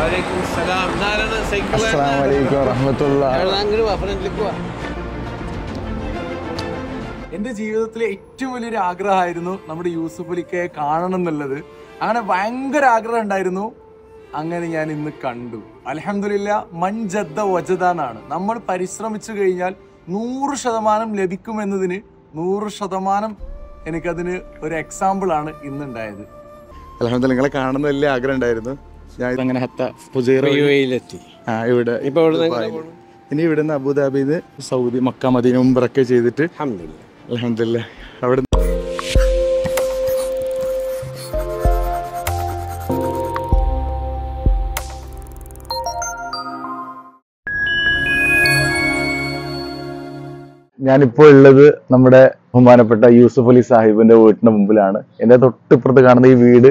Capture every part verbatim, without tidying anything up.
وعليكم السلام. نهلا سيكون. السلام عليكم ورحمة الله. എന്റെ ജീവിതത്തിലെ ഏറ്റവും വലിയൊരു ആഗ്രഹമായിരുന്നു നമ്മുടെ യൂസഫ് അലിയെ കാണണം എന്നുള്ളത്. അങ്ങനെ ഭയങ്കര ആഗ്രഹം ഉണ്ടായിരുന്നു. അങ്ങനെ ഞാൻ ഇന്ന് കണ്ടു. അൽഹംദുലില്ലാഹ് മൻജദ്ദ വജദാനാണ്. നമ്മൾ പരിശ്രമിച്ചു കഴിഞ്ഞാൽ നൂറ് ശതമാനം ലഭിക്കുമെന്നതിന് നൂറ് ശതമാനം എനിക്കതിന് ഒരു എക്സാമ്പിൾ ആണ് ഇന്ന് ഉണ്ടായത്. അൽഹംദുലില്ലാഹ് നിങ്ങളെ കാണണം എന്ന് വലിയ ആഗ്രഹം ഉണ്ടായിരുന്നു. ഞാൻ അങ്ങനെ ഹത്ത ഫുജൈറ യുഎയിലെത്തി. ആ ഇവിടെ ഇപ്പോൾ ഇവിടെ ഇനി ഇവിടെ നിന്ന് അബുദാബിയിൽ നിന്ന് സൗദി മക്ക മദീന ഉംറക്ക് ചെയ്തിട്ട് അൽഹംദുലില്ലാഹ് الحمد لله. أبدا. يعني بقول നമ്മുടെ ബഹുമാനപ്പെട്ട യൂസഫ് അലി സാഹിബിന്റെ വീടിന്റെ മുമ്പിലാണ്. എൻ്റെ തൊട്ടിപ്പുറത്ത് കാണുന്ന ഈ വീട്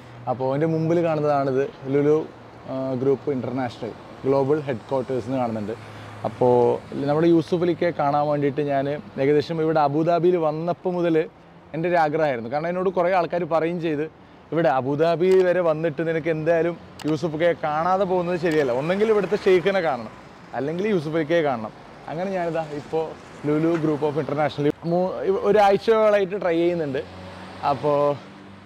അപ്പോൾ എൻ്റെ മുമ്പിൽ കാണുന്നതാണിത് Lulu group international global head ക്വാർട്ടേഴ്സിന് കാണുന്നുണ്ട്. അപ്പോൾ നമ്മുടെ യൂസഫ് അലിയെ കാണാൻ വേണ്ടിയിട്ട് ഞാൻ ഏകദേശം ഇവിടെ അബുദാബിയിൽ വന്നപ്പോൾ മുതൽ എൻ്റെ ഒരു ആഗ്രഹമായിരുന്നു. കാരണം എന്നോട് കുറേ ആൾക്കാർ പറയും ചെയ്ത്, ഇവിടെ അബുദാബി വരെ വന്നിട്ട് നിനക്ക് എന്തായാലും യൂസഫ് അലിയെ കാണാതെ പോകുന്നത് ശരിയല്ല, ഒന്നെങ്കിൽ ഇവിടുത്തെ ഷെയ്ഖിനെ കാണണം, അല്ലെങ്കിൽ യൂസഫ് അലിയെ കാണണം. അങ്ങനെ ഞാനിതാ ഇപ്പോൾ ലുലു ഗ്രൂപ്പ് ഓഫ് ഇൻ്റർനാഷണൽ ഒരാഴ്ചകളായിട്ട് ട്രൈ ചെയ്യുന്നുണ്ട്. അപ്പോൾ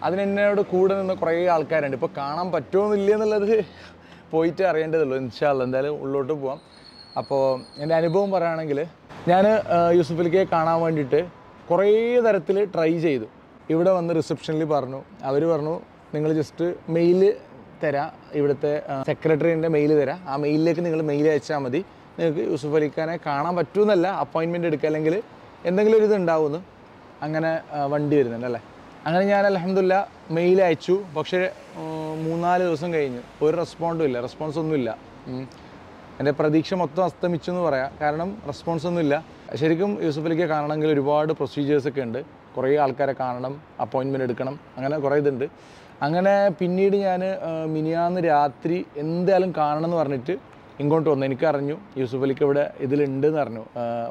അതിനെന്നോട് കൂടെ നിന്ന് കുറേ ആൾക്കാരുണ്ട്. ഇപ്പോൾ കാണാൻ പറ്റുമോന്നില്ല എന്നുള്ളത് പോയിട്ട് അറിയേണ്ടതുള്ളൂ. ഇൻഷാ അല്ലാഹ് എന്തായാലും ഉള്ളോട്ട് പോവാം. അപ്പോൾ എൻ്റെ അനുഭവം പറയുകയാണെങ്കിൽ, ഞാൻ യൂസഫ് അലിയെ കാണാൻ വേണ്ടിയിട്ട് കുറേ തരത്തിൽ ട്രൈ ചെയ്തു. ഇവിടെ വന്ന് റിസപ്ഷനിൽ പറഞ്ഞു, അവർ പറഞ്ഞു നിങ്ങൾ ജസ്റ്റ് മെയിൽ തരാം, ഇവിടുത്തെ സെക്രട്ടറിൻ്റെ മെയിൽ തരാം, ആ മെയിലിലേക്ക് നിങ്ങൾ മെയിൽ അയച്ചാൽ മതി, നിങ്ങൾക്ക് യൂസഫ് അലിയെ കാണാൻ പറ്റുമെന്നല്ല, അപ്പോയിൻമെൻറ്റ് എടുക്കുക, അല്ലെങ്കിൽ എന്തെങ്കിലും ഒരു ഇത് ഉണ്ടാവുമെന്ന്. അങ്ങനെ വണ്ടി വരുന്നുണ്ട് അല്ലേ. അങ്ങനെ ഞാൻ അൽഹംദുലില്ലാഹ് മെയിൽ അയച്ചു. പക്ഷേ മൂന്നാല് ദിവസം കഴിഞ്ഞ് ഒരു റെസ്പോണ്ടും ഇല്ല, റെസ്പോൺസ് ഒന്നുമില്ല. എൻ്റെ പ്രതീക്ഷ മൊത്തം അസ്തമിച്ചു എന്ന് പറയാം. കാരണം റെസ്പോൺസ് ഒന്നുമില്ല. ശരിക്കും യൂസഫ് അലിയെ കാണണമെങ്കിൽ ഒരുപാട് പ്രൊസീജിയേഴ്സൊക്കെ ഉണ്ട്, കുറേ ആൾക്കാരെ കാണണം, അപ്പോയിൻമെൻറ്റ് എടുക്കണം, അങ്ങനെ കുറേ ഇതുണ്ട്. അങ്ങനെ പിന്നീട് ഞാൻ മിനിയാന്ന് രാത്രി എന്തായാലും കാണണം എന്ന് പറഞ്ഞിട്ട് ഇങ്ങോട്ട് വന്നു. എനിക്കറിഞ്ഞു യൂസഫ് അലിക്ക് ഇവിടെ ഇതിലുണ്ടെന്ന് അറിഞ്ഞു,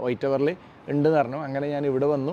വൈറ്റ് ടവറിൽ ഉണ്ടെന്ന് അറിഞ്ഞു. അങ്ങനെ ഞാൻ ഇവിടെ വന്നു.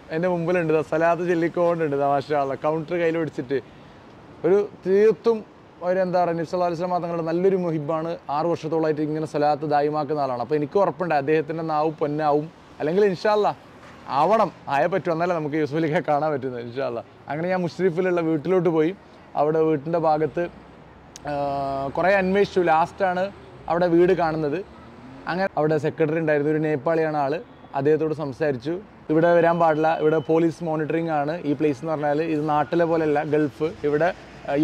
എൻ്റെ മുമ്പിലുണ്ട്, സലാത്ത് ചൊല്ലിക്കോണ്ടുണ്ട്, മാഷാഅല്ലാഹ്, കൗണ്ടർ കയ്യിൽ പിടിച്ചിട്ട്. ഒരു തീർത്തും അവരെന്താ പറയുക, നബി സല്ലല്ലാഹു അലൈഹി വസല്ലം തങ്ങളുടെ നല്ലൊരു മുഹിബാണ്, ആറ് വർഷത്തോളമായിട്ട് ഇങ്ങനെ സലാത്ത് ദായിമാക്കുന്ന ആളാണ്. അപ്പോൾ എനിക്ക് ഉറപ്പുണ്ട് അദ്ദേഹത്തിൻ്റെ നാവ് പൊന്നാവും, അല്ലെങ്കിൽ ഇൻഷാ അല്ലാഹ് ആവണം, ആയ പറ്റും, എന്നാലേ നമുക്ക് യൂസഫ് അലിയെ കാണാൻ പറ്റുന്നത്, ഇൻഷാ അല്ലാഹ്. അങ്ങനെ ഞാൻ മുഷ്രിഫിലുള്ള വീട്ടിലോട്ട് പോയി. അവിടെ വീട്ടിൻ്റെ ഭാഗത്ത് കുറേ അന്വേഷിച്ചു, ലാസ്റ്റാണ് അവിടെ വീട് കാണുന്നത്. അങ്ങനെ അവിടെ സെക്രട്ടറി ഉണ്ടായിരുന്നു, ഒരു നേപ്പാളിയാണ് ആൾ. അദ്ദേഹത്തോട് സംസാരിച്ചു, ഇവിടെ വരാൻ പാടില്ല, ഇവിടെ പോലീസ് മോണിറ്ററിംഗ് ആണ് ഈ പ്ലേസ് എന്ന് പറഞ്ഞാൽ, ഇത് നാട്ടിലെ പോലെയല്ല, ഗൾഫ്. ഇവിടെ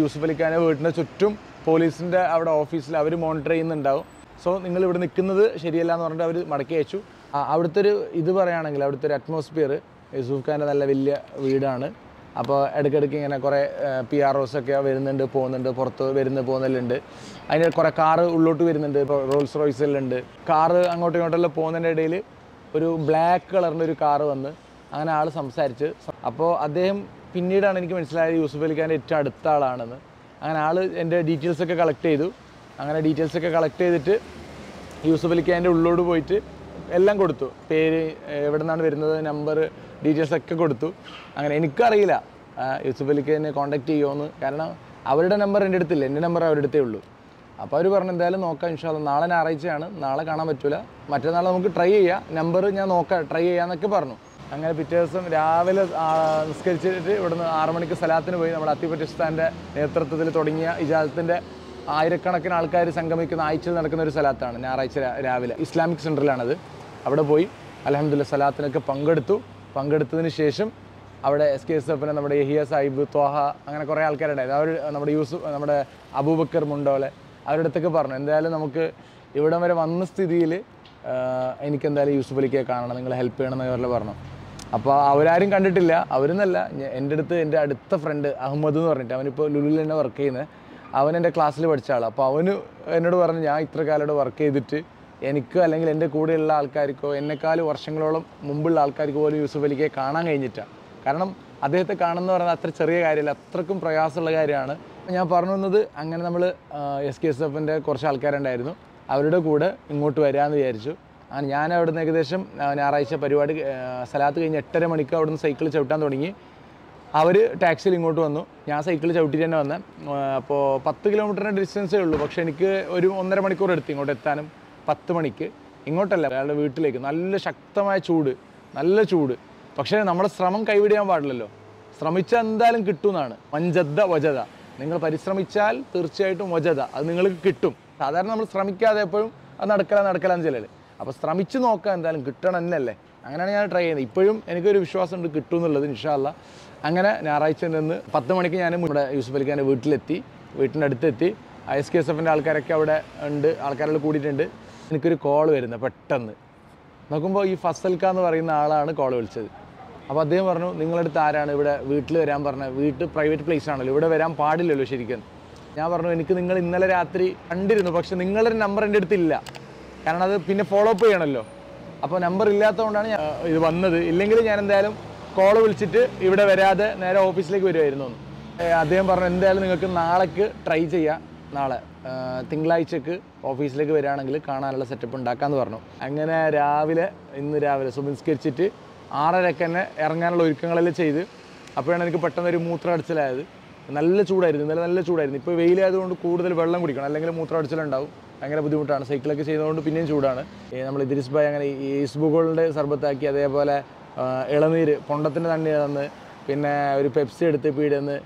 യൂസഫ് അലിക്കാൻ്റെ വീട്ടിൻ്റെ ചുറ്റും പോലീസിൻ്റെ അവിടെ ഓഫീസിൽ അവർ മോണിറ്റർ ചെയ്യുന്നുണ്ടാവും. സോ നിങ്ങൾ ഇവിടെ നിൽക്കുന്നത് ശരിയല്ല എന്ന് പറഞ്ഞിട്ട് അവർ മടക്കി അയച്ചു. അവിടുത്തെ ഒരു ഇത് പറയുകയാണെങ്കിൽ, അവിടുത്തെ ഒരു അറ്റ്മോസ്ഫിയർ, യൂസഫ് ഖാൻ്റെ നല്ല വലിയ വീടാണ്. അപ്പോൾ ഇടയ്ക്കിടയ്ക്ക് ഇങ്ങനെ കുറേ പി ആർ ഒസൊക്കെ വരുന്നുണ്ട് പോകുന്നുണ്ട്, പുറത്ത് വരുന്ന പോകുന്നതിലുണ്ട്. അതിന് കുറേ കാറ് ഉള്ളോട്ട് വരുന്നുണ്ട്, ഇപ്പോൾ റോൾസ് റോയ്സിലുണ്ട്. കാറ് അങ്ങോട്ടും ഇങ്ങോട്ടെല്ലാം പോകുന്നതിൻ്റെ ഇടയിൽ ഒരു ബ്ലാക്ക് കളറിൻ്റെ ഒരു കാറ് വന്ന്, അങ്ങനെ ആൾ സംസാരിച്ച്. അപ്പോൾ അദ്ദേഹം പിന്നീടാണ് എനിക്ക് മനസ്സിലായത് യൂസഫ് അലിക്കാൻ്റെ ഏറ്റവും അടുത്ത ആളാണെന്ന്. അങ്ങനെ ആൾ എൻ്റെ ഡീറ്റെയിൽസൊക്കെ കളക്ട് ചെയ്തു. അങ്ങനെ ഡീറ്റെയിൽസൊക്കെ കളക്ട് ചെയ്തിട്ട് യൂസഫ് അലിക്കാൻ്റെ ഉള്ളിലോട്ട് പോയിട്ട് എല്ലാം കൊടുത്തു, പേര്, എവിടെ നിന്നാണ് വരുന്നത്, നമ്പർ, ഡീറ്റെയിൽസൊക്കെ കൊടുത്തു. അങ്ങനെ എനിക്കറിയില്ല യൂസഫ് അലിക്ക് എന്നെ കോൺടാക്ട് ചെയ്യുമോ, കാരണം അവരുടെ നമ്പർ എൻ്റെ അടുത്തില്ല, എൻ്റെ നമ്പർ അവരുടെ അടുത്തേ ഉള്ളൂ. അപ്പോൾ അവർ പറഞ്ഞു എന്തായാലും നോക്കാം, ഇൻഷാ അല്ലാഹ് നാളെ ഞായറാഴ്ചയാണ്, നാളെ കാണാൻ പറ്റില്ല, മറ്റന്നാൾ നമുക്ക് ട്രൈ ചെയ്യാം, നമ്പർ ഞാൻ നോക്കാം, ട്രൈ ചെയ്യാമെന്നൊക്കെ പറഞ്ഞു. അങ്ങനെ പിറ്റേ ദിവസം രാവിലെ നിസ്കരിച്ചിട്ട് ഇവിടുന്ന് ആറു മണിക്ക് സലാത്തിന് പോയി. നമ്മുടെ അത്തിപ്പറ്റിസ്ഥാൻ്റെ നേതൃത്വത്തിൽ തുടങ്ങിയ ഇജാസത്തിൻ്റെ ആയിരക്കണക്കിന് ആൾക്കാർ സംഗമിക്കുന്ന ആഴ്ചയിൽ നടക്കുന്ന ഒരു സലാത്താണ്, ഞായറാഴ്ച രാവിലെ, ഇസ്ലാമിക് സെൻ്ററിലാണത്. അവിടെ പോയി അൽഹംദുലില്ലാഹ് സലാത്തിനൊക്കെ പങ്കെടുത്തു. പങ്കെടുത്തതിന് ശേഷം അവിടെ എസ് കെ എസ് എഫിനെ നമ്മുടെ യഹിയ സാഹിബ്, ത്വാഹ, അങ്ങനെ കുറേ ആൾക്കാരുണ്ടായിരുന്നു. അവർ നമ്മുടെ യൂസുഫ്, നമ്മുടെ അബൂബക്കർ മുണ്ടോലെ അവരുടെ അടുത്തൊക്കെ പറഞ്ഞു എന്തായാലും നമുക്ക് ഇവിടം വരെ വന്ന സ്ഥിതിയിൽ എനിക്കെന്തായാലും യൂസുഫ് അലിക്ക് കാണണം, നിങ്ങൾ ഹെൽപ്പ് ചെയ്യണം എന്നവരെ പറഞ്ഞു. അപ്പോൾ അവരാരും കണ്ടിട്ടില്ല, അവരെന്നല്ല, എൻ്റെ അടുത്ത് എൻ്റെ അടുത്ത ഫ്രണ്ട് അഹമ്മദ് എന്ന് പറഞ്ഞിട്ട് അവനിപ്പോൾ ലുലുവിൽ തന്നെ വർക്ക് ചെയ്യുന്നത്, അവൻ എൻ്റെ ക്ലാസ്സിൽ പഠിച്ച ആളാണ്. അപ്പോൾ അവന് എന്നോട് പറഞ്ഞു ഞാൻ ഇത്ര കാലം വർക്ക് ചെയ്തിട്ട് എനിക്കോ അല്ലെങ്കിൽ എൻ്റെ കൂടെയുള്ള ആൾക്കാർക്കോ എന്നെക്കാൾ വർഷങ്ങളോളം മുമ്പുള്ള ആൾക്കാർക്ക് പോലും യൂസുഫ് അലിക്ക് കാണാൻ കഴിഞ്ഞിട്ടാണ്. കാരണം അദ്ദേഹത്തെ കാണുമെന്ന് പറഞ്ഞാൽ അത്ര ചെറിയ കാര്യമല്ല, അത്രക്കും പ്രയാസമുള്ള കാര്യമാണ്. ഞാൻ പറഞ്ഞു വന്നത് അങ്ങനെ നമ്മൾ എസ് കെ എസ് എഫിൻ്റെ കുറച്ച് ആൾക്കാരുണ്ടായിരുന്നു, അവരുടെ കൂടെ ഇങ്ങോട്ട് വരാമെന്ന് വിചാരിച്ചു. അങ്ങനെ ഞാൻ അവിടുന്ന് ഏകദേശം ഞായറാഴ്ച പരിപാടി സ്ഥലത്ത് കഴിഞ്ഞ് എട്ടര മണിക്ക് അവിടുന്ന് സൈക്കിൾ ചവിട്ടാൻ തുടങ്ങി. അവർ ടാക്സിയിൽ ഇങ്ങോട്ട് വന്നു, ഞാൻ സൈക്കിൾ ചവിട്ടിട്ട് തന്നെ വന്നത്. അപ്പോൾ പത്ത് കിലോമീറ്ററിൻ്റെ ഡിസ്റ്റൻസേ ഉള്ളൂ, പക്ഷേ എനിക്ക് ഒരു ഒന്നര മണിക്കൂർ എടുത്ത് ഇങ്ങോട്ട് എത്താനും. പത്ത് മണിക്ക് ഇങ്ങോട്ടല്ല, അയാളുടെ വീട്ടിലേക്ക്. നല്ല ശക്തമായ ചൂട്, നല്ല ചൂട്, പക്ഷേ നമ്മുടെ ശ്രമം കൈവിടാൻ പാടില്ലല്ലോ, ശ്രമിച്ചാൽ എന്തായാലും കിട്ടുമെന്നാണ്. മഞ്ചദ്ദ വജത, നിങ്ങൾ പരിശ്രമിച്ചാൽ തീർച്ചയായിട്ടും വജത, അത് നിങ്ങൾക്ക് കിട്ടും. സാധാരണ നമ്മൾ ശ്രമിക്കാതെ എപ്പോഴും അത് നടക്കല നടക്കലാന്ന് ചിലർ. അപ്പോൾ ശ്രമിച്ച് നോക്കാൻ എന്തായാലും കിട്ടണം എന്നല്ലേ, അങ്ങനെയാണ് ഞാൻ ട്രൈ ചെയ്യുന്നത്. ഇപ്പോഴും എനിക്കൊരു വിശ്വാസമുണ്ട് കിട്ടും എന്നുള്ളത്, ഇൻഷാ അല്ലാ. അങ്ങനെ ഞായറാഴ്ച നിന്ന് പത്ത് മണിക്ക് ഞാൻ ഇവിടെ യൂസുഫ് അലിക്കാൻ്റെ വീട്ടിലെത്തി, വീട്ടിൻ്റെ അടുത്തെത്തി. എസ് കെ എസ് എഫിൻ്റെ ആൾക്കാരൊക്കെ അവിടെ ഉണ്ട്, ആൾക്കാരോട് കൂടിയിട്ടുണ്ട്. എനിക്കൊരു കോൾ വരുന്നത് പെട്ടെന്ന് നോക്കുമ്പോൾ ഈ ഫസൽക്ക എന്ന് പറയുന്ന ആളാണ് കോൾ വിളിച്ചത്. അപ്പോൾ അദ്ദേഹം പറഞ്ഞു നിങ്ങളടുത്ത് ആരാണ് ഇവിടെ വീട്ടിൽ വരാൻ പറഞ്ഞത്, വീട്ടിൽ പ്രൈവറ്റ് പ്ലേസ് ആണല്ലോ, ഇവിടെ വരാൻ പാടില്ലല്ലോ ശരിക്കും. ഞാൻ പറഞ്ഞു എനിക്ക് നിങ്ങൾ ഇന്നലെ രാത്രി കണ്ടിരുന്നു, പക്ഷെ നിങ്ങളുടെ നമ്പർ എൻ്റെ അടുത്തില്ല, കാരണം അത് പിന്നെ ഫോളോ അപ്പ് ചെയ്യണമല്ലോ. അപ്പോൾ നമ്പർ ഇല്ലാത്തതുകൊണ്ടാണ് ഞാൻ ഇത് വന്നത്, ഇല്ലെങ്കിൽ ഞാൻ എന്തായാലും കോൾ വിളിച്ചിട്ട് ഇവിടെ വരാതെ നേരെ ഓഫീസിലേക്ക് വരുമായിരുന്നു. അദ്ദേഹം പറഞ്ഞു എന്തായാലും നിങ്ങൾക്ക് നാളേക്ക് ട്രൈ ചെയ്യാം, നാളെ തിങ്കളാഴ്ചക്ക് ഓഫീസിലേക്ക് വരികയാണെങ്കിൽ കാണാനുള്ള സെറ്റപ്പ് ഉണ്ടാക്കാമെന്ന് പറഞ്ഞു. അങ്ങനെ രാവിലെ ഇന്ന് രാവിലെ സുബിസ്കരിച്ചിട്ട് ആറരയ്ക്ക് തന്നെ ഇറങ്ങാനുള്ള ഒരുക്കങ്ങളെല്ലാം ചെയ്ത്. അപ്പോഴാണ് എനിക്ക് പെട്ടെന്ന് ഒരു മൂത്രമടിച്ചിലായത്. നല്ല ചൂടായിരുന്നു, ഇന്നലെ നല്ല ചൂടായിരുന്നു. ഇപ്പോൾ വെയിലായതുകൊണ്ട് കൂടുതൽ വെള്ളം കുടിക്കണം, അല്ലെങ്കിൽ മൂത്രമടിച്ചിലുണ്ടാവും, ഭയങ്കര ബുദ്ധിമുട്ടാണ്. സൈക്കിളൊക്കെ ചെയ്തുകൊണ്ട് പിന്നെയും ചൂടാണ്. നമ്മൾ ഇദ്രിസ് ഭായ് അങ്ങനെ ഈ ഇസ്ബുഗോളിൻ്റെ സർബത്താക്കി, അതേപോലെ ഇളനീര് പൊണ്ടത്തിൻ്റെ തണ്ണീര് തന്ന്, പിന്നെ ഒരു പെപ്സി എടുത്ത് പീടിന്ന്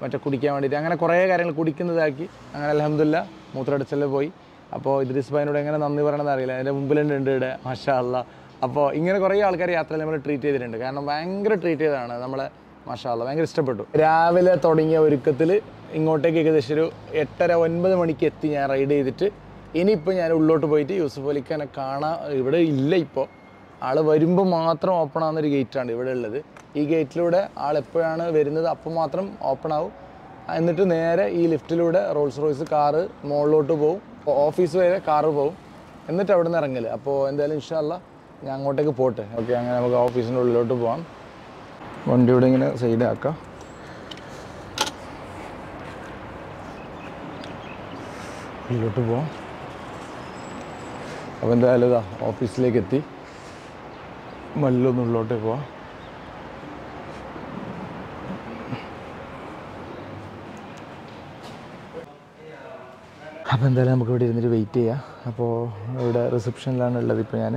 മറ്റേ കുടിക്കാൻ വേണ്ടിയിട്ട് അങ്ങനെ കുറേ കാര്യങ്ങൾ കുടിക്കുന്നതാക്കി. അങ്ങനെ അൽഹംദുലില്ലാ മൂത്രമടിച്ചെല്ലാം പോയി. അപ്പോൾ ഇദ്രിസ് ഭായിനോട് എങ്ങനെ നന്ദി പറയണമെന്ന് അറിയില്ല, എൻ്റെ മുമ്പിൽ ഉണ്ട് ഉണ്ട് ഇവിടെ മാഷാ അല്ലാ. അപ്പോൾ ഇങ്ങനെ കുറേ ആൾക്കാർ യാത്രയിൽ നമ്മൾ ട്രീറ്റ് ചെയ്തിട്ടുണ്ട്, കാരണം ഭയങ്കര ട്രീറ്റ് ചെയ്തതാണ് നമ്മളെ, മാഷാ അല്ലാ, ഭയങ്കര ഇഷ്ടപ്പെട്ടു. രാവിലെ തുടങ്ങിയ ഒരുക്കത്തിൽ ഇങ്ങോട്ടേക്ക് ഏകദേശം ഒരു എട്ടര ഒൻപത് മണിക്ക് എത്തി ഞാൻ റൈഡ് ചെയ്തിട്ട്. ഇനിയിപ്പോൾ ഞാൻ ഉള്ളോട്ട് പോയിട്ട് യൂസുഫ് അലിക്കാനെ കാണാൻ ഇവിടെ ഇല്ല, ഇപ്പോൾ ആൾ വരുമ്പോൾ മാത്രം ഓപ്പൺ ആവുന്നൊരു ഗേറ്റാണ് ഇവിടെ ഉള്ളത്. ഈ ഗേറ്റിലൂടെ ആൾ എപ്പോഴാണ് വരുന്നത് അപ്പോൾ മാത്രം ഓപ്പൺ ആവും. എന്നിട്ട് നേരെ ഈ ലിഫ്റ്റിലൂടെ റോൾസ് റോയ്സ് കാറ് മുകളിലോട്ട് പോവും, ഓഫീസ് വരെ കാറ് പോവും, എന്നിട്ട് അവിടെ നിന്ന് ഇറങ്ങല്. അപ്പോൾ എന്തായാലും ഇൻഷാ അല്ലാ ഞാൻ അങ്ങോട്ടേക്ക് പോട്ടെ. ഓക്കെ, അങ്ങനെ നമുക്ക് ഓഫീസിൻ്റെ ഉള്ളിലോട്ട് പോകാം. വണ്ടി ഇവിടെ ഇങ്ങനെ സൈഡാക്കാം. ഉള്ളിലോട്ട് പോവാം. അപ്പോൾ എന്തായാലും ഇതാ ഓഫീസിലേക്ക് എത്തി. മല്ലൊന്ന് ഉള്ളിലോട്ട് പോവാം. അപ്പോൾ എന്തായാലും നമുക്ക് ഇവിടെ ഇരുന്നിട്ട് വെയിറ്റ് ചെയ്യാം. അപ്പോൾ ഇവിടെ റിസപ്ഷനിലാണ് ഉള്ളത് ഇപ്പോൾ ഞാൻ.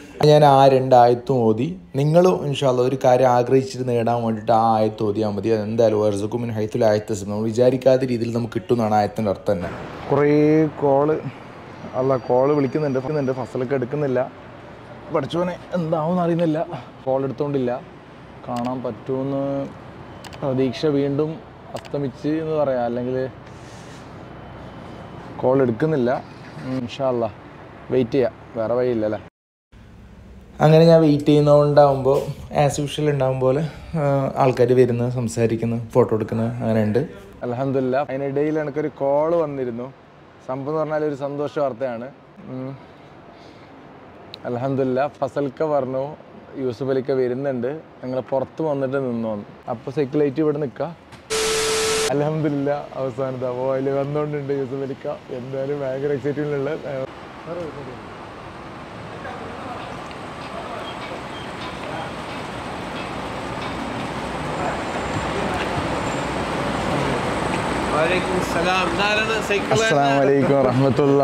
ഞാൻ ആ രണ്ടായത്തും ഓതി. നിങ്ങളും ഇൻഷാ അല്ലാ ഒരു കാര്യം ആഗ്രഹിച്ചിട്ട് നേടാൻ വേണ്ടിയിട്ട് ആ ആയത്ത് ഓതിയാൽ മതി, അതെന്തായാലും വർസക്കും മിൻ ഹൈത്തുൽ ആയത്ത്, നമ്മൾ വിചാരിക്കാത്ത രീതിയിൽ നമുക്ക് കിട്ടുമെന്നാണ് ആയത്തിൻ്റെ അർത്ഥം തന്നെ. കുറേ കോള് അല്ല കോള് വിളിക്കുന്നുണ്ട്, പറയുന്നുണ്ട് ഫസലൊക്കെ എടുക്കുന്നില്ല, പഠിച്ചവനെ എന്താവെന്ന് അറിയുന്നില്ല, കോൾ എടുത്തോണ്ടില്ല, കാണാൻ പറ്റുമെന്ന് പ്രതീക്ഷ വീണ്ടും അസ്തമിച്ച് എന്ന് പറയാം, അല്ലെങ്കിൽ കോൾ എടുക്കുന്നില്ല. ഇൻഷാ അല്ലാ വെയിറ്റ് ചെയ്യാം, വേറെ വഴിയില്ല അല്ലേ. അങ്ങനെ ഞാൻ വെയിറ്റ് ചെയ്യുന്നതുകൊണ്ടാകുമ്പോൾ ആസ് യൂഷ്വൽ ഉണ്ടാകും പോലെ ആൾക്കാർ വരുന്നു, സംസാരിക്കുന്നു, ഫോട്ടോ എടുക്കുന്നു, അങ്ങനെ ഉണ്ട് അൽഹംദുലില്ലാ. അതിനിടയിൽ എനിക്കൊരു കോള് വന്നിരുന്നു. സംഭവം എന്ന് പറഞ്ഞാൽ ഒരു സന്തോഷ വാർത്തയാണ്. അൽഹംദുലില്ലാ ഫസൽക്ക പറഞ്ഞു യൂസുഫ് അലിക്ക വരുന്നുണ്ട്, നിങ്ങൾ പുറത്ത് വന്നിട്ട് നിന്നു. അപ്പോൾ സൈക്കിളേറ്റ് ഇവിടെ നിൽക്കുക. അൽഹംദുലില്ലാ അവസാനത്തെ അപ്പോൾ അതിൽ വന്നുകൊണ്ടുണ്ട് യൂസുഫ് അലിക്ക. എന്തായാലും ഭയങ്കര എക്സൈറ്റിംഗിലുള്ള وعليكم السلام. السلام عليكم ورحمة الله.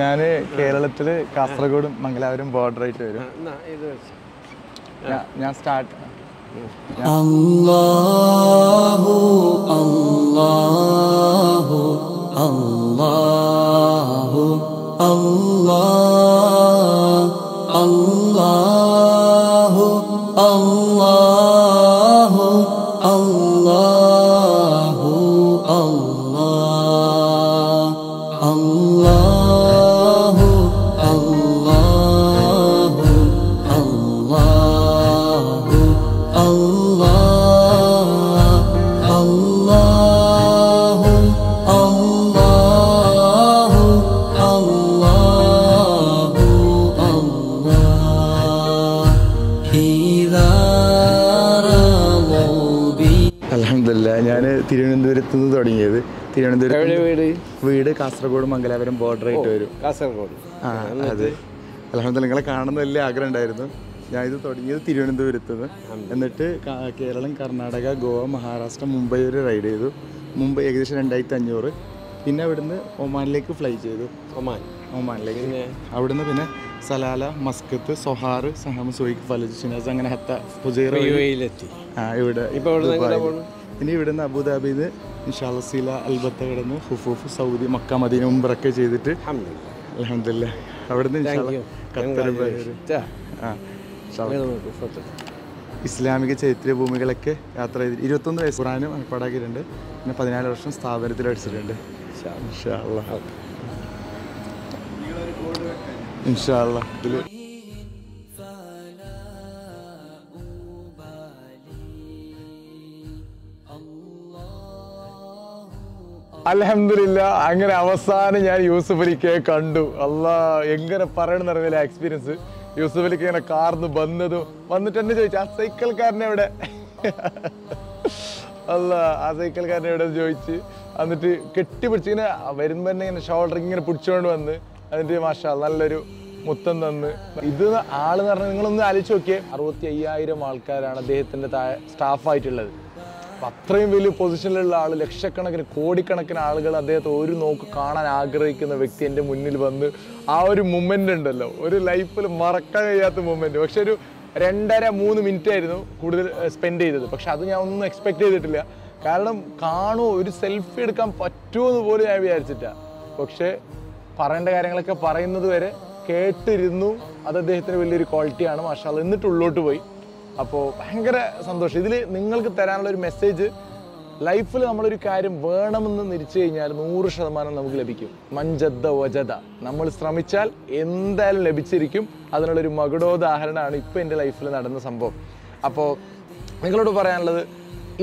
ഞാൻ കേരളത്തിൽ കാസർഗോഡും മംഗലാപുരം ബോർഡർ ആയിട്ട് വരും. ഞാൻ സ്റ്റാർട്ട് അല്ലാഹു അല്ലാഹു അല്ലാഹു അല്ലാഹു അല്ലാഹു അല്ലാഹു അല്ലാഹു അല്ലാഹു അല്ലാഹു തിരുവനന്തപുരത്ത് നിന്ന് തുടങ്ങിയത്. തിരുവനന്തപുരം വീട് കാസർഗോഡ് മംഗലാപുരം ബോർഡർ ആയിട്ട് വരും. കാസർഗോഡ് ആ അതെ. അൽഹംദുലില്ലാ, നിങ്ങളെ കാണുന്ന വലിയ ആഗ്രഹം ഉണ്ടായിരുന്നു. ഞാൻ ഇത് തുടങ്ങിയത് തിരുവനന്തപുരത്ത് നിന്ന്. എന്നിട്ട് കേരളം, കർണാടക, ഗോവ, മഹാരാഷ്ട്ര, മുംബൈ വരെ റൈഡ് ചെയ്തു. മുംബൈ ഏകദേശം രണ്ടായിരത്തി അഞ്ഞൂറ്. പിന്നെ അവിടുന്ന് ഒമാനിലേക്ക് ഫ്ലൈ ചെയ്തു. ഒമാൻ ഒമാനിലേക്ക് അവിടുന്ന് പിന്നെ Salalah, Muscat, Sohar, Saham, Suwaiq, Falaj, Shinas, അങ്ങനെ ഹത്ത ഫുജൈറ ആ ഇവിടെ ഇപ്പോൾ ഇനി ഇവിടുന്ന് അബുദാബിയിൽ ഇൻഷാഅല്ലാ സീല, അൽബത്ത കിടന്നു ഹുഫൂഫ്, സൗദി, മക്ക, മദീന, ഉംറയൊക്കെ ചെയ്തിട്ട് അൽഹംദുലില്ലാ അവിടുന്ന് ഇൻഷാഅല്ലാ ഖത്തർ ആ ഇസ്ലാമിക ചരിത്രഭൂമികളൊക്കെ യാത്ര ചെയ്തിട്ട് ഇരുപത്തൊന്ന് വയസ്സ് ഖുർആനും പാടാക്കിയിട്ടുണ്ട്. പിന്നെ പതിനാല് വർഷം സ്ഥാപനത്തിൽ പഠിച്ചിട്ടുണ്ട്. ഇൻഷാഅല്ലാ ഇൻഷാഅല്ലാ അൽഹംദുലില്ലാ. അങ്ങനെ അവസാനം ഞാൻ യൂസഫ് അലിക്ക് കണ്ടു. അല്ലാ, എങ്ങനെ പറയണമെന്ന് അറിയില്ല എക്സ്പീരിയൻസ്. യൂസഫ് അലിക്ക് ഇങ്ങനെ കാർന്ന് വന്നതും വന്നിട്ട് എന്നെ ചോദിച്ചു, ആ സൈക്കിൾക്കാരനെ എവിടെ, അല്ല ആ സൈക്കിൾക്കാരനെ എവിടെ ചോദിച്ച്, എന്നിട്ട് കെട്ടിപ്പിടിച്ച് ഇങ്ങനെ വരുമ്പോൾ തന്നെ ഇങ്ങനെ ഷോൾഡർ ഇങ്ങനെ പിടിച്ചുകൊണ്ട് വന്ന് അതിൻ്റെ മാഷാ നല്ലൊരു മുത്തം തന്ന്. ഇത് ആളെന്ന് പറഞ്ഞാൽ നിങ്ങളൊന്ന് ആലോചിച്ച് നോക്കിയേ, അറുപത്തി അയ്യായിരം ആൾക്കാരാണ് അദ്ദേഹത്തിൻ്റെ താഴെ സ്റ്റാഫായിട്ടുള്ളത്. അപ്പം അത്രയും വലിയ പൊസിഷനിലുള്ള ആൾ, ലക്ഷക്കണക്കിന് കോടിക്കണക്കിന് ആളുകൾ അദ്ദേഹത്തെ ഒരു നോക്ക് കാണാൻ ആഗ്രഹിക്കുന്ന വ്യക്തി എൻ്റെ മുന്നിൽ വന്ന് ആ ഒരു മൊമെൻ്റ് ഉണ്ടല്ലോ, ഒരു ലൈഫിൽ മറക്കാൻ കഴിയാത്ത മൊമെൻറ്റ്. പക്ഷെ ഒരു രണ്ടര മൂന്ന് മിനിറ്റ് ആയിരുന്നു കൂടുതൽ സ്പെൻഡ് ചെയ്തത്. പക്ഷെ അത് ഞാൻ ഒന്നും എക്സ്പെക്ട് ചെയ്തിട്ടില്ല. കാരണം കാണുമോ, ഒരു സെൽഫി എടുക്കാൻ പറ്റുമെന്ന് പോലും ഞാൻ വിചാരിച്ചിട്ടാണ്. പക്ഷേ പറയേണ്ട കാര്യങ്ങളൊക്കെ പറയുന്നത് വരെ കേട്ടിരുന്നു. അത് അദ്ദേഹത്തിന് വലിയൊരു ക്വാളിറ്റിയാണ് മാഷാ അല്ലാ. എന്നിട്ട് ഉള്ളോട്ട് പോയി. അപ്പോൾ ഭയങ്കര സന്തോഷം. ഇതിൽ നിങ്ങൾക്ക് തരാനുള്ള ഒരു മെസ്സേജ്, ലൈഫിൽ നമ്മളൊരു കാര്യം വേണമെന്ന് നിരിച്ചു കഴിഞ്ഞാൽ നൂറ് ശതമാനം നമുക്ക് ലഭിക്കും. മഞ്ചദ്ദ വജദ, നമ്മൾ ശ്രമിച്ചാൽ എന്തായാലും ലഭിച്ചിരിക്കും. അതിനുള്ളൊരു മകുടോദാഹരണമാണ് ഇപ്പോൾ എൻ്റെ ലൈഫിൽ നടന്ന സംഭവം. അപ്പോൾ നിങ്ങളോട് പറയാനുള്ളത്,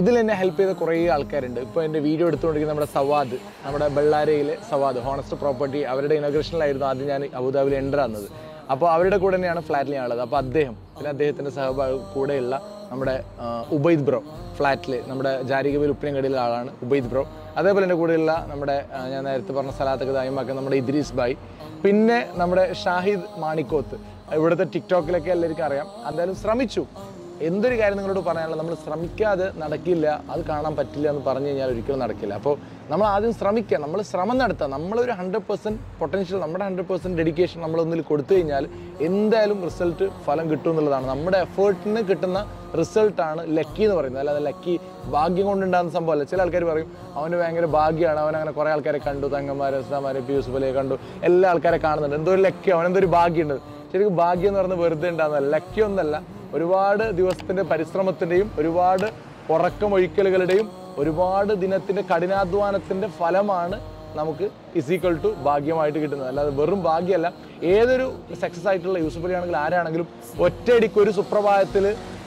ഇതിൽ എന്നെ ഹെൽപ്പ് ചെയ്ത കുറേ ആൾക്കാരുണ്ട്. ഇപ്പോൾ എൻ്റെ വീഡിയോ എടുത്തുകൊണ്ടിരിക്കുന്ന നമ്മുടെ സവാദ്, നമ്മുടെ ബെള്ളാരയിലെ സവാദ്, ഹോണസ്റ്റ് പ്രോപ്പർട്ടി, അവരുടെ ഇനോഗ്രേഷനിലായിരുന്നു ആദ്യം ഞാൻ അബുദാബിയിൽ എൻ്റർ ആകുന്നത്. അപ്പോൾ അവരുടെ കൂടെ തന്നെയാണ് ഫ്ലാറ്റിൽ ഞാനുള്ളത്. അപ്പോൾ അദ്ദേഹം പിന്നെ അദ്ദേഹത്തിൻ്റെ സഹപാഠി കൂടെയുള്ള നമ്മുടെ ഉബൈദ് ബ്രോ, ഫ്ലാറ്റിൽ നമ്മുടെ ജാരികബയിൽ ഉപ്പിനങ്കടിയിലെ ആളാണ് ഉബൈദ് ബ്രോ. അതേപോലെ എൻ്റെ കൂടെയുള്ള നമ്മുടെ ഞാൻ നേരത്തെ പറഞ്ഞ സലാത്തൊക്കെ തായ്മാക്കുന്ന നമ്മുടെ ഇദ്രീസ് ഭായ്, പിന്നെ നമ്മുടെ ഷാഹിദ് മാണിക്കോത്ത്, ഇവിടുത്തെ ടിക്ടോക്കിലൊക്കെ എല്ലാവർക്കും അറിയാം. എന്തായാലും ശ്രമിച്ചു. എന്തൊരു കാര്യം നിങ്ങളോട് പറയാനുള്ളത്, നമ്മൾ ശ്രമിക്കാതെ നടക്കില്ല, അത് കാണാൻ പറ്റില്ല എന്ന് പറഞ്ഞു കഴിഞ്ഞാൽ ഒരിക്കലും നടക്കില്ല. അപ്പോൾ നമ്മൾ ആദ്യം ശ്രമിക്കുക, നമ്മൾ ശ്രമം നടത്തുക. നമ്മളൊരു ഹൺഡ്രഡ് പെർസെൻറ്റ് പൊട്ടൻഷ്യൽ, നമ്മുടെ ഹൺഡ്രഡ് പെർസെൻറ്റ് ഡെഡിക്കേഷൻ നമ്മളൊന്നിൽ കൊടുത്തു കഴിഞ്ഞാൽ എന്തായാലും റിസൾട്ട് ഫലം കിട്ടും എന്നുള്ളതാണ്. നമ്മുടെ എഫേർട്ടിന് കിട്ടുന്ന റിസൾട്ടാണ് ലക്കി എന്ന് പറയുന്നത്. അല്ലാതെ ലക്കി ഭാഗ്യം കൊണ്ടുണ്ടാകുന്ന സംഭവമല്ല. ചില ആൾക്കാർ പറയും അവന് ഭയങ്കര ഭാഗ്യമാണ്, അവനങ്ങനെ കുറേ ആൾക്കാരെ കണ്ടു, തങ്ങന്മാരെ, ഉസ്താദ്മാരെ, യൂസഫ് അലിയെ കണ്ടു, എല്ലാ ആൾക്കാരെ കാണുന്നുണ്ട്, എന്തോ ഒരു ലക്കി, അവനെന്തൊരു ഭാഗ്യമുണ്ട്. ശരിക്കും ഭാഗ്യം എന്ന് പറയുന്നത് വെറുതെ ഉണ്ടാകുന്നതല്ല, ലക്കി ഒന്നല്ല. ഒരുപാട് ദിവസത്തിൻ്റെ പരിശ്രമത്തിൻ്റെയും ഒരുപാട് ഉറക്കമൊഴിക്കലുകളുടെയും ഒരുപാട് ദിനത്തിൻ്റെ കഠിനാധ്വാനത്തിൻ്റെ ഫലമാണ് നമുക്ക് ഇസ് ഈക്വൽ ടു ഭാഗ്യമായിട്ട് കിട്ടുന്നത്. അല്ലാതെ വെറും ഭാഗ്യമല്ല. ഏതൊരു സക്സസ് ആയിട്ടുള്ള യൂസഫ് അലി ആണെങ്കിലും ആരാണെങ്കിലും ഒറ്റയടിക്ക് ഒരു സുപ്രഭാതത്തിൽ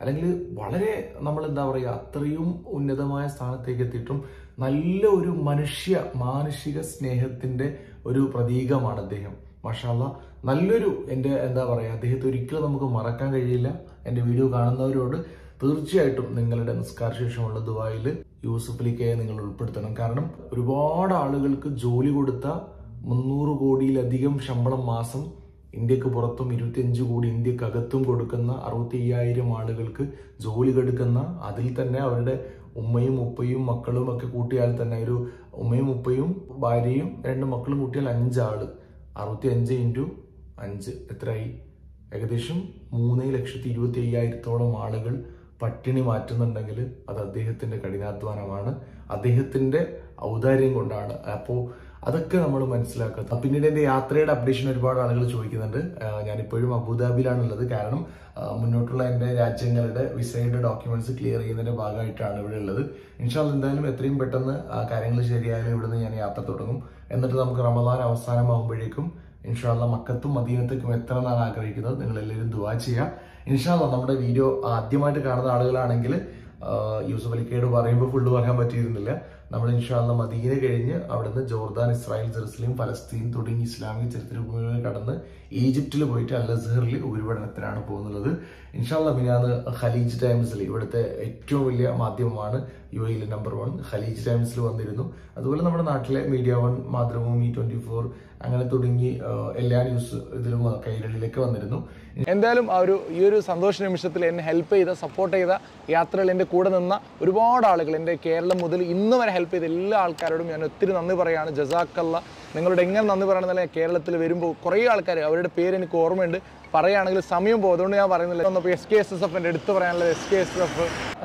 അല്ലെങ്കിൽ വളരെ നമ്മൾ എന്താ പറയുക അത്രയും ഉന്നതമായ സ്ഥാനത്തേക്ക് എത്തിയിട്ടും നല്ല ഒരു മനുഷ്യ മാനുഷിക സ്നേഹത്തിൻ്റെ ഒരു പ്രതീകമാണ് അദ്ദേഹം. മാഷാള്ള നല്ലൊരു എൻ്റെ എന്താ പറയുക അദ്ദേഹത്തെ ഒരിക്കലും നമുക്ക് മറക്കാൻ കഴിയില്ല. എൻ്റെ വീഡിയോ കാണുന്നവരോട് തീർച്ചയായിട്ടും നിങ്ങളുടെ നിസ്കാര ശേഷമുള്ള ദുആയിൽ യൂസുഫ് അലിക്കയെ നിങ്ങൾ ഉൾപ്പെടുത്തണം. കാരണം ഒരുപാട് ആളുകൾക്ക് ജോലി കൊടുത്ത മുന്നൂറ് കോടിയിലധികം ശമ്പളം മാസം ഇന്ത്യക്ക് പുറത്തും ഇരുപത്തിയഞ്ച് കോടി ഇന്ത്യക്കകത്തും കൊടുക്കുന്ന അറുപത്തി അയ്യായിരം ആളുകൾക്ക് ജോലി കൊടുക്കുന്ന, അതിൽ തന്നെ അവരുടെ ഉമ്മയും ഉപ്പയും മക്കളും ഒക്കെ കൂട്ടിയാൽ തന്നെ ഒരു ഉമ്മയും ഉപ്പയും ഭാര്യയും രണ്ട് മക്കളും കൂട്ടിയാൽ അഞ്ചാള്, അറുപത്തി അഞ്ച് ഇൻറ്റു അഞ്ച് എത്രയായി? ഏകദേശം മൂന്ന് ലക്ഷത്തി ഇരുപത്തി അയ്യായിരത്തോളം ആളുകൾ പട്ടിണി മാറ്റുന്നുണ്ടെങ്കിൽ അത് അദ്ദേഹത്തിൻ്റെ കഠിനാധ്വാനമാണ്, അദ്ദേഹത്തിൻ്റെ ഔദാര്യം കൊണ്ടാണ്. അപ്പോൾ അതൊക്കെ നമ്മൾ മനസ്സിലാക്കുക. പിന്നീട് എൻ്റെ യാത്രയുടെ അപ്ഡേഷൻ ഒരുപാട് ആളുകൾ ചോദിക്കുന്നുണ്ട്. ഞാനിപ്പോഴും അബുദാബിയിലാണുള്ളത്. കാരണം മുന്നോട്ടുള്ള എൻ്റെ രാജ്യങ്ങളുടെ വിസയുടെ ഡോക്യുമെന്റ്സ് ക്ലിയർ ചെയ്യുന്നതിൻ്റെ ഭാഗമായിട്ടാണ് ഇവിടെ ഉള്ളത്. ഇൻഷാല്ല എന്തായാലും എത്രയും പെട്ടെന്ന് കാര്യങ്ങൾ ശരിയായാലും ഇവിടുന്ന് ഞാൻ യാത്ര തുടങ്ങും. എന്നിട്ട് നമുക്ക് റമദാൻ അവസാനമാകുമ്പോഴേക്കും ഇൻഷാല്ല മക്കത്തും മദീനത്തേക്കും എത്തണമെന്നാണ് ആഗ്രഹിക്കുന്നത്. നിങ്ങളെല്ലാവരും ദുആ ചെയ്യുക. ഇൻഷാല്ല നമ്മുടെ വീഡിയോ ആദ്യമായിട്ട് കാണുന്ന ആളുകളാണെങ്കിൽ യൂസുഫ് അലിക്കയോട് പറയുമ്പോൾ ഫുള്ള് പറയാൻ പറ്റിയിരുന്നില്ല. നമ്മൾ ഇൻഷാല്ല മദീന കഴിഞ്ഞ് അവിടുന്ന് ജോർദാൻ, ഇസ്രായേൽ, ജെറുസലേം, ഫലസ്തീൻ തുടങ്ങി ഇസ്ലാമിക ചരിത്രഭൂമികൾ കടന്ന് ഈജിപ്തിൽ പോയിട്ട് അൽ അസ്ഹറിൽ ഉപരിപഠനത്തിനാണ് പോകുന്നത്. ഇൻഷാല്ല മിനാന്ന് ഖലീജ് ടൈംസിൽ, ഇവിടുത്തെ ഏറ്റവും വലിയ മാധ്യമമാണ് യു എയിലെ നമ്പർ വൺ ഖലീജ് ടൈംസിൽ വന്നിരുന്നു. അതുപോലെ നമ്മുടെ നാട്ടിലെ media one, Mathrubhumi, twenty four അങ്ങനെ തുടങ്ങി എല്ലാ ന്യൂസ് ഇതിലും കൈരളിയിലേക്ക് വന്നിരുന്നു. എന്തായാലും ആ ഒരു ഈ ഒരു സന്തോഷ നിമിഷത്തിൽ എന്നെ ഹെൽപ്പ് ചെയ്ത, സപ്പോർട്ട് ചെയ്ത, യാത്രകൾ എൻ്റെ കൂടെ നിന്ന ഒരുപാട് ആളുകൾ, എൻ്റെ കേരളം മുതൽ ഇന്ന് വരെ ഹെൽപ്പ് ചെയ്ത എല്ലാ ആൾക്കാരോടും ഞാൻ ഒത്തിരി നന്ദി പറയുകയാണ്. ജസാക്കല്ല. നിങ്ങളോട് എങ്ങനെ നന്ദി പറയണമെന്നല്ല, കേരളത്തിൽ വരുമ്പോൾ കുറേ ആൾക്കാർ അവരുടെ പേര് എനിക്ക് ഓർമ്മയുണ്ട്. പറയുകയാണെങ്കിൽ സമയം പോകും, അതുകൊണ്ട് ഞാൻ പറയുന്നില്ല. വന്നപ്പോൾ എസ് കെ എസ് എസ് എഫിൻ്റെ എടുത്ത് പറയാനുള്ളത് S K S S F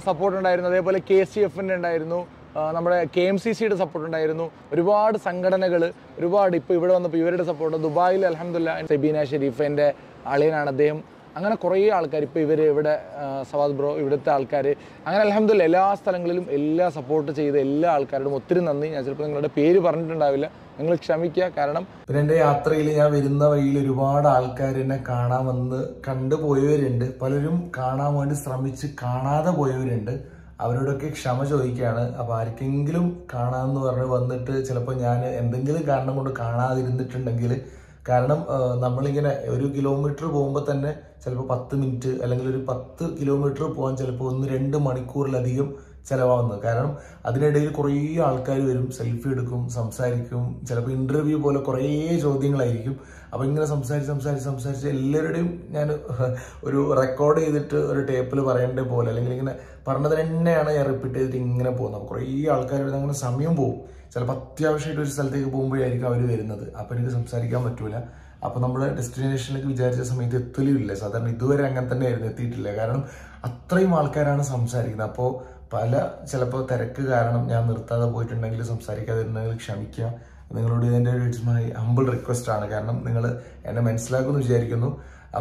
support ഉണ്ടായിരുന്നു. അതേപോലെ കെ സി എഫിൻ്റെ ഉണ്ടായിരുന്നു, നമ്മുടെ കെ എം സി സിയുടെ സപ്പോർട്ട് ഉണ്ടായിരുന്നു. ഒരുപാട് സംഘടനകൾ ഒരുപാട് ഇപ്പോൾ ഇവിടെ വന്നപ്പോൾ ഇവരുടെ സപ്പോർട്ട്. ദുബായിൽ അൽഹംദുലില്ലാഹ് സെബീന ഷെരീഫ് എൻ്റെ അളിയനാണ് അദ്ദേഹം. അങ്ങനെ കുറേ ആൾക്കാർ ഇപ്പോൾ ഇവർ ഇവിടെ സവാദ് ബ്രോ ഇവിടുത്തെ ആൾക്കാർ അങ്ങനെ അൽഹംദുലില്ലാഹ് എല്ലാ സ്ഥലങ്ങളിലും എല്ലാ സപ്പോർട്ട് ചെയ്ത എല്ലാ ആൾക്കാരോടും ഒത്തിരി നന്ദി. ഞാൻ ചിലപ്പോൾ നിങ്ങളുടെ പേര് പറഞ്ഞിട്ടുണ്ടാവില്ല, നിങ്ങൾ ക്ഷമിക്കുക. കാരണം പിന്നെ എൻ്റെ യാത്രയിൽ ഞാൻ വരുന്ന വഴിയിൽ ഒരുപാട് ആൾക്കാർ എന്നെ കാണാമെന്ന് കണ്ടുപോയവരുണ്ട്, പലരും കാണാൻ വേണ്ടി ശ്രമിച്ച് കാണാതെ പോയവരുണ്ട്. അവരോടൊക്കെ ക്ഷമ ചോദിക്കുകയാണ്. അപ്പോൾ ആർക്കെങ്കിലും കാണാമെന്ന് പറഞ്ഞ് വന്നിട്ട് ചിലപ്പോൾ ഞാൻ എന്തെങ്കിലും കാരണം കൊണ്ട് കാണാതിരുന്നിട്ടുണ്ടെങ്കിൽ, കാരണം നമ്മളിങ്ങനെ ഒരു കിലോമീറ്റർ പോകുമ്പോൾ തന്നെ ചിലപ്പോൾ പത്ത് മിനിറ്റ് അല്ലെങ്കിൽ ഒരു പത്ത് കിലോമീറ്റർ പോകാൻ ചിലപ്പോൾ ഒന്ന് രണ്ട് മണിക്കൂറിലധികം ചിലവാകുന്നത്. കാരണം അതിനിടയിൽ കുറേ ആൾക്കാർ വരും, സെൽഫി എടുക്കും, സംസാരിക്കും, ചിലപ്പോൾ ഇൻ്റർവ്യൂ പോലെ കുറേ ചോദ്യങ്ങളായിരിക്കും. അപ്പോൾ ഇങ്ങനെ സംസാരിച്ച് സംസാരിച്ച് സംസാരിച്ച് എല്ലാവരുടെയും ഞാൻ ഒരു റെക്കോർഡ് ചെയ്തിട്ട് ഒരു ടേപ്പിൽ പറയേണ്ട പോലെ അല്ലെങ്കിൽ ഇങ്ങനെ പറഞ്ഞത് തന്നെയാണ് ഞാൻ റിപ്പീറ്റ് ചെയ്തിട്ട് ഇങ്ങനെ പോകുന്നത്. കുറേ ആൾക്കാർ വരുന്ന അങ്ങനെ സമയം പോകും. ചിലപ്പോൾ അത്യാവശ്യമായിട്ട് ഒരു സ്ഥലത്തേക്ക് പോകുമ്പോഴായിരിക്കും അവർ വരുന്നത്. അപ്പോൾ എനിക്ക് സംസാരിക്കാൻ പറ്റൂല. അപ്പോൾ നമ്മൾ ഡെസ്റ്റിനേഷനിലേക്ക് വിചാരിച്ച സമയത്ത് എത്തലുമില്ല. സാധാരണ ഇതുവരെ അങ്ങനെ തന്നെ ആയിരുന്നു, എത്തിയിട്ടില്ല. കാരണം അത്രയും ആൾക്കാരാണ് സംസാരിക്കുന്നത്. അപ്പോൾ പല ചിലപ്പോൾ തിരക്ക് കാരണം ഞാൻ നിർത്താതെ പോയിട്ടുണ്ടെങ്കിൽ, സംസാരിക്കാതിരുന്നെങ്കിൽ ക്ഷമിക്കുക. നിങ്ങളോട് എൻ്റെ ഒരു ഇറ്റ്സ് മൈ ഹമ്പിൾ റിക്വസ്റ്റ് ആണ്. കാരണം നിങ്ങൾ എന്നെ മനസ്സിലാക്കുമെന്ന് വിചാരിക്കുന്നു.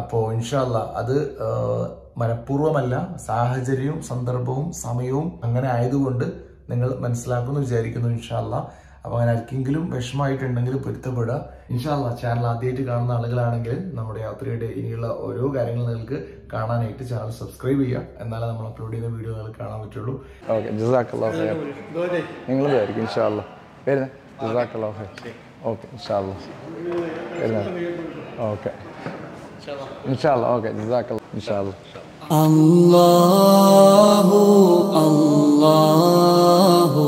അപ്പോൾ ഇൻഷാ അല്ലാഹ് അത് മനഃപൂർവ്വമല്ല, സാഹചര്യവും സന്ദർഭവും സമയവും അങ്ങനെ ആയതുകൊണ്ട് നിങ്ങൾ മനസ്സിലാക്കുമെന്ന് വിചാരിക്കുന്നു ഇൻഷാ അല്ലാഹ്. അപ്പോൾ അങ്ങനെ ആർക്കെങ്കിലും വിഷമമായിട്ടുണ്ടെങ്കിൽ പൊരുത്തപ്പെടുക. ഇൻഷാ അല്ലാഹ് ചാനൽ ആദ്യമായിട്ട് കാണുന്ന ആളുകളാണെങ്കിൽ നമ്മുടെ യാത്രയുടെ ഇനിയുള്ള ഓരോ കാര്യങ്ങൾ നിങ്ങൾക്ക് കാണാനായിട്ട് ചാനൽ സബ്സ്ക്രൈബ് ചെയ്യുക. എന്നാലേ നമ്മൾ അപ്ലോഡ് ചെയ്യുന്ന വീഡിയോ നിങ്ങൾക്ക് കാണാൻ പറ്റുള്ളൂ. ഓക്കെ, ജസാക്കല്ലാഹു ഖൈർ. നിങ്ങളായിരിക്കും ഇൻഷാ അല്ലാഹ് വരുന്നത്. ജസാക്കല്ലാഹു ഖൈർ. ഓക്കെ ഇൻഷാ അല്ലാഹ് വരുന്നത്. ഓക്കെ ഇൻഷാ അല്ലാഹ്. ഓക്കെ ജസാക്കല്ലാഹ്. ഇൻഷാ അല്ലാഹ്. അല്ലാഹു അല്ലാഹു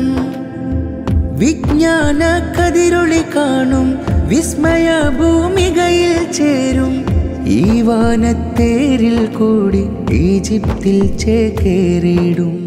വിജ്ഞാന കതിരൊളി കാണും വിസ്മയ ഭൂമികയിൽ ചേരും. ഈ വാനത്തേരിൽ കൂടി ഈജിപ്തിൽ ചേക്കേറിയിടും.